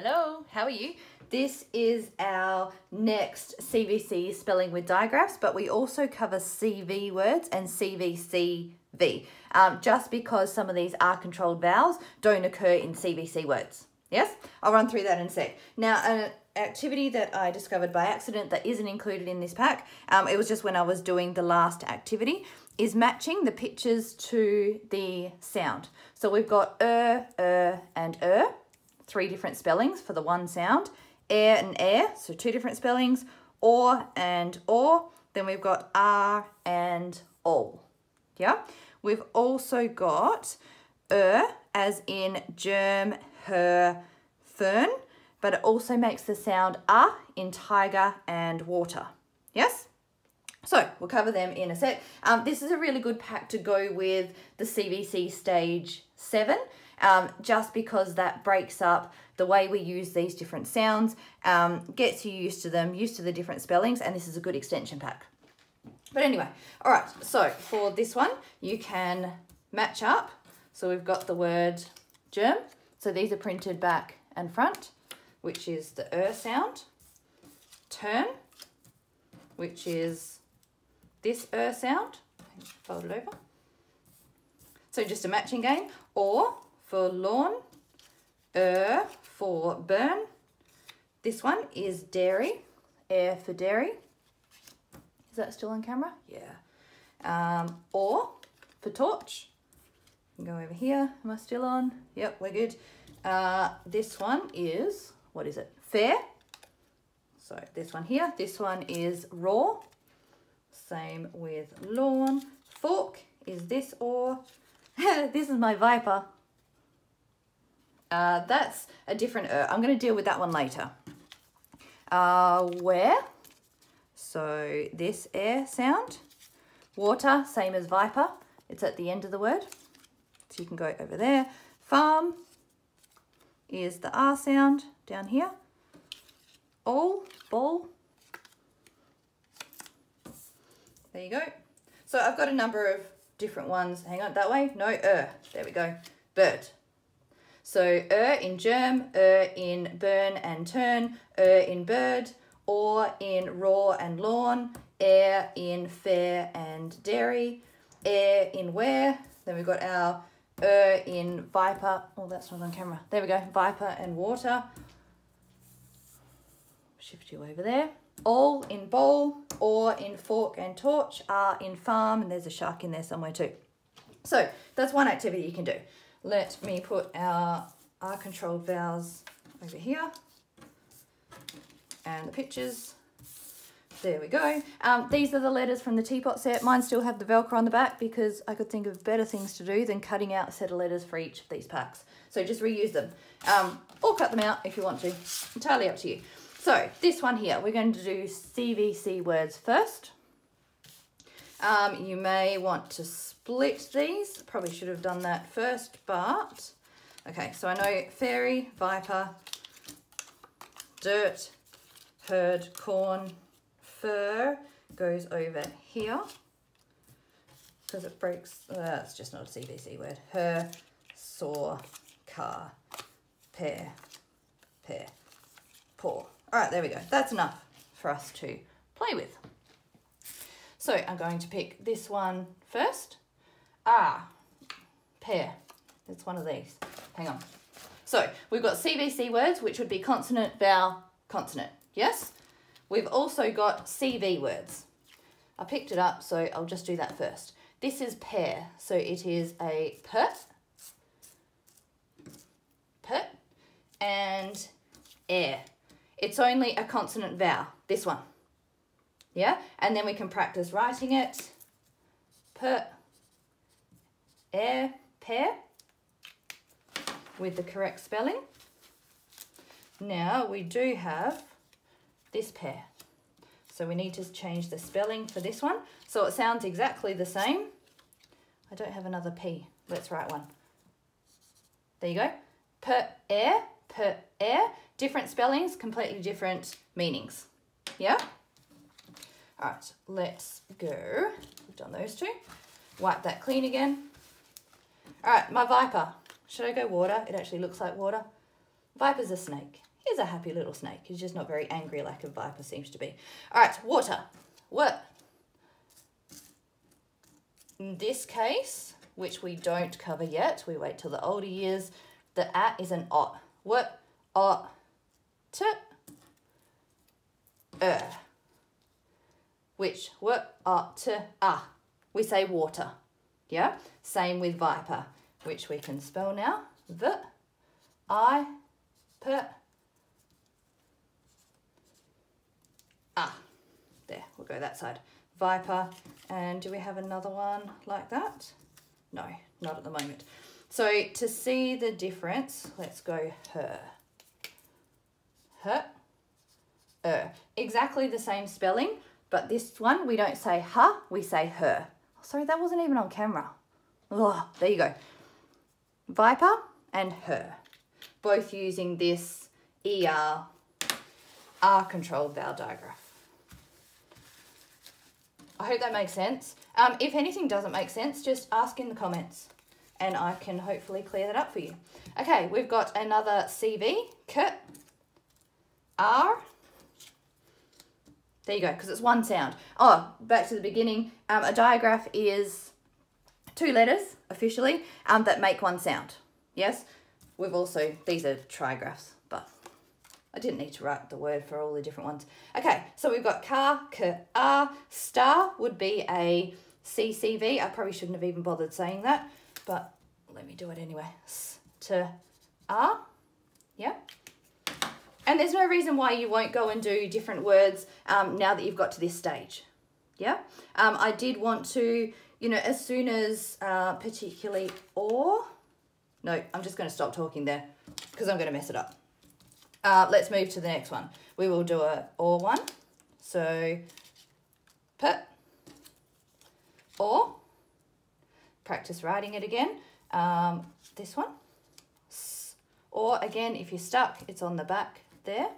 Hello, how are you? This is our next CVC spelling with digraphs, but we also cover CV words and CVCV, just because some of these are controlled vowels don't occur in CVC words. Yes, I'll run through that in a sec. Now, an activity that I discovered by accident that isn't included in this pack, it was just when I was doing the last activity, is matching the pictures to the sound. So we've got and three different spellings for the one sound, air and air, so two different spellings, or and or, then we've got are and all, yeah? We've also got as in germ, her, fern, but it also makes the sound ah in tiger and water, yes? So we'll cover them in a sec. This is a really good pack to go with the CVC Stage 7, just because that breaks up the way we use these different sounds, gets you used to them, used to the different spellings, and this is a good extension pack. But anyway, all right, so for this one, you can match up. So we've got the word germ. So these are printed back and front, which is the sound. Turn, which is this sound, fold it over. So just a matching game, or for lawn, for burn. This one is dairy, air for dairy. Is that still on camera? Yeah. Or for torch. Go over here, am I still on? Yep, we're good. This one is, what is it? Fair. So this one here, this one is raw. Same with lawn. Fork is this or. This is my viper. That's a different I'm going to deal with that one later. Where, so this air sound. Water, same as viper. It's at the end of the word. So you can go over there. Farm is the R sound down here. All, ball. There you go. So I've got a number of different ones. Hang on, that way? No, there we go. Bird. So in germ, in burn and turn, in bird, or in raw and lawn, air in fair and dairy, air in where. Then we've got our in viper. Oh, that's not on camera. There we go. Viper and water. Shift you over there. All in bowl, or in fork and torch, are in farm, and there's a shark in there somewhere too. So that's one activity you can do. Let me put our controlled vowels over here and the pictures. There we go. These are the letters from the teapot set. Mine still have the Velcro on the back because I could think of better things to do than cutting out a set of letters for each of these packs. So just reuse them, or cut them out if you want to. Entirely up to you. So this one here, we're going to do CVC words first. You may want to split these. Probably should have done that first, but okay. So I know fairy, viper, dirt, herd, corn, fur goes over here because it breaks. That's just not a CVC word. Her, saw, car, pear, pear, paw. All right, there we go. That's enough for us to play with. So I'm going to pick this one first. Ah, pear. It's one of these. Hang on. So we've got CVC words, which would be consonant, vowel, consonant. Yes? We've also got CV words. I picked it up, so I'll just do that first. This is pear, so it is a pert, and air. It's only a consonant vowel, this one. Yeah, and then we can practice writing it. Per, air, pear, with the correct spelling. Now we do have this pear. So we need to change the spelling for this one. So it sounds exactly the same. I don't have another P, let's write one. There you go, per, air, per, air. Different spellings, completely different meanings. Yeah? All right, let's go. We've done those two. Wipe that clean again. All right, my viper. Should I go water? It actually looks like water. Viper's a snake. He's a happy little snake. He's just not very angry like a viper seems to be. All right, water. What? In this case, which we don't cover yet, we wait till the older years, the at is an ot. What? Ot. T. Which, what? Ot. T. Ah. We say water. Yeah? Same with viper, which we can spell now. The. I. Per. Ah, there, we'll go that side. Viper, and do we have another one like that? No, not at the moment. So to see the difference, let's go her. Her, exactly the same spelling, but this one we don't say ha, we say her. Sorry, that wasn't even on camera. Oh, there you go. Viper and her, both using this ER, R controlled vowel digraph. I hope that makes sense. If anything doesn't make sense, just ask in the comments and I can hopefully clear that up for you. Okay, we've got another CV, K, R. There you go, because it's one sound. Oh, back to the beginning. A digraph is two letters, officially, that make one sound. Yes, we've also, these are trigraphs, but I didn't need to write the word for all the different ones. Okay, so we've got car, k-r, star would be a CCV. I probably shouldn't have even bothered saying that, but let me do it anyway. S-t-r, yeah. And there's no reason why you won't go and do different words now that you've got to this stage, yeah? I did want to, you know, as soon as particularly or, no, I'm just going to stop talking there because I'm going to mess it up. Let's move to the next one. We will do a or one. So, put, or, practice writing it again. This one, s, or again, if you're stuck, it's on the back there.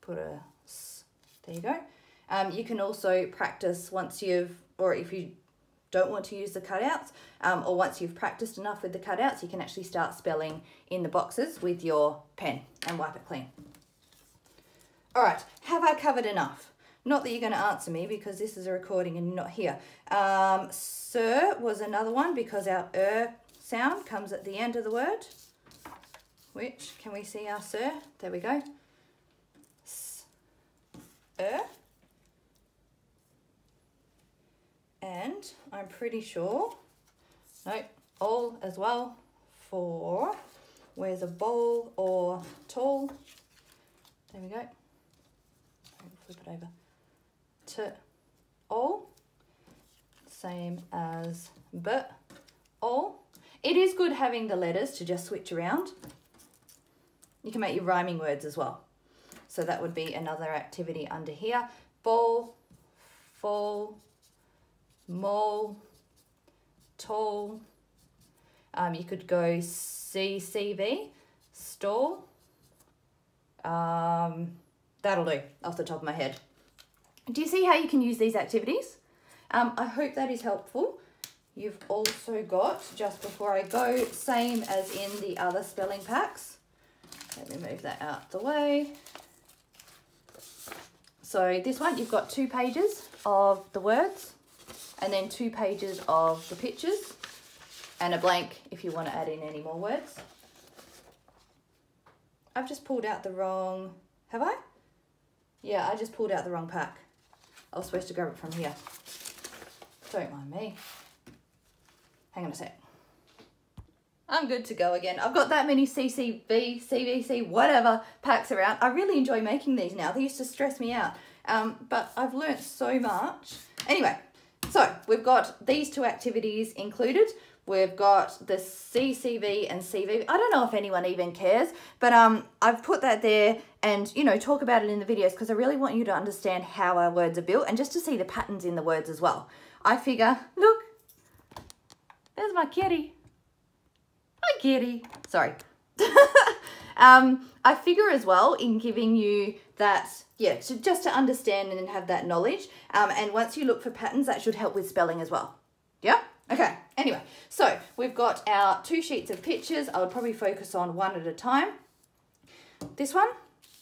Put a s, there you go. You can also practice once you've, or if you don't want to use the cutouts, or once you've practiced enough with the cutouts, you can actually start spelling in the boxes with your pen and wipe it clean. All right, have I covered enough? Not that you're going to answer me because this is a recording and you're not here. Sir was another one because our sound comes at the end of the word. Which, can we see our sir? There we go. S-er. And I'm pretty sure, nope, all as well for where's a bowl or tall. There we go. Flip it over. To all. Same as but all. It is good having the letters to just switch around. You can make your rhyming words as well. So that would be another activity under here. Ball, fall, mole, tall. You could go CCV, stall. That'll do off the top of my head. Do you see how you can use these activities? I hope that is helpful. You've also got, just before I go, same as in the other spelling packs. Let me move that out the way. So this one, you've got 2 pages of the words, and then 2 pages of the pictures and a blank if you want to add in any more words. I've just pulled out the wrong, have I? Yeah, I just pulled out the wrong pack. I was supposed to grab it from here. Don't mind me. Hang on a sec. I'm good to go again. I've got that many CCV, CVC, whatever packs around. I really enjoy making these now. They used to stress me out, but I've learnt so much. Anyway. So we've got these 2 activities included. We've got the CCV and CV. I don't know if anyone even cares, but I've put that there and, you know, talk about it in the videos because I really want you to understand how our words are built and just to see the patterns in the words as well. I figure, look, there's my kitty. Hi, kitty. Sorry. I figure as well in giving you that, yeah, so just to understand and have that knowledge. And once you look for patterns, that should help with spelling as well. Yeah? Okay. Anyway, so we've got our 2 sheets of pictures. I'll probably focus on one at a time. this one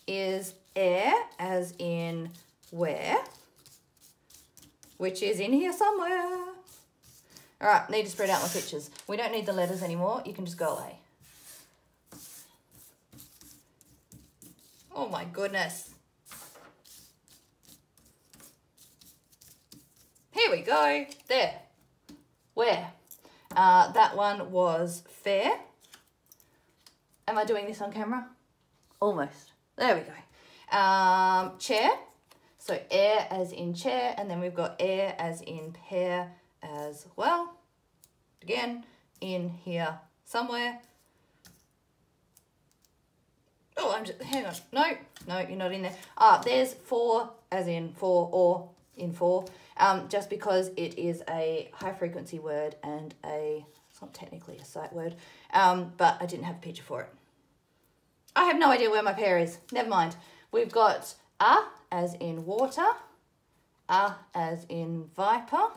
is air, as in where, which is in here somewhere. All right, need to spread out my pictures. We don't need the letters anymore. You can just go away. Oh my goodness. Here we go, there, where. That one was fair. Am I doing this on camera? Almost, there we go. Chair, so air as in chair, and then we've got air as in pear as well. Again, in here somewhere. Oh, I'm just, hang on, no, no, you're not in there. Ah, there's four as in four or in four, just because it is a high frequency word and a, it's not technically a sight word, but I didn't have a picture for it. I have no idea where my pair is, never mind. We've got a as in water, a as in viper,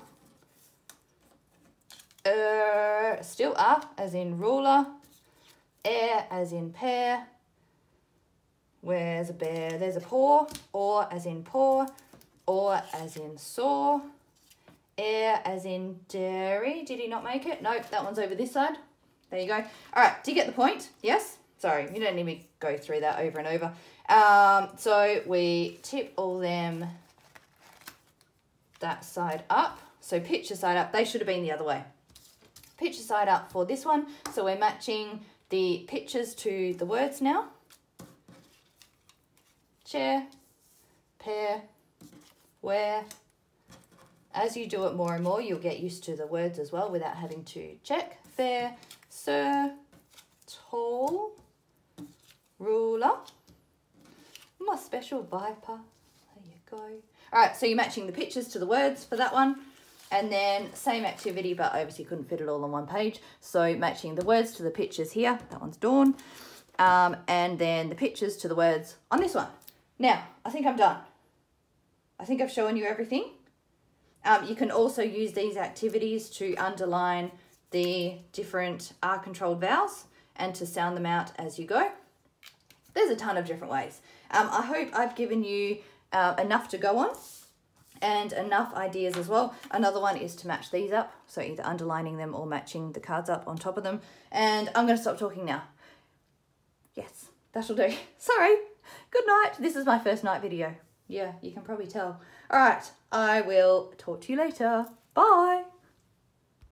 still a as in ruler, air as in pear, where's a bear, there's a paw, or as in paw, or as in saw, air as in dairy. Did he not make it? Nope, that one's over this side. There you go. All right, do you get the point? Yes? Sorry, you don't need me to go through that over and over. So we tip all them that side up. So picture side up. They should have been the other way. Picture side up for this one. So we're matching the pictures to the words now. Chair, pear, where. As you do it more and more, you'll get used to the words as well without having to check. Fair, sir, tall, ruler, my special viper, there you go. All right, so you're matching the pictures to the words for that one, and then same activity, but obviously couldn't fit it all on one page. So matching the words to the pictures here, that one's Dawn, and then the pictures to the words on this one. Now, I think I'm done. I think I've shown you everything. You can also use these activities to underline the different R-controlled vowels and to sound them out as you go. There's a ton of different ways. I hope I've given you enough to go on and enough ideas as well. Another one is to match these up, so either underlining them or matching the cards up on top of them. And I'm going to stop talking now. Yes, that'll do. Sorry. Good night. This is my first night video. Yeah, you can probably tell. All right, I will talk to you later. Bye.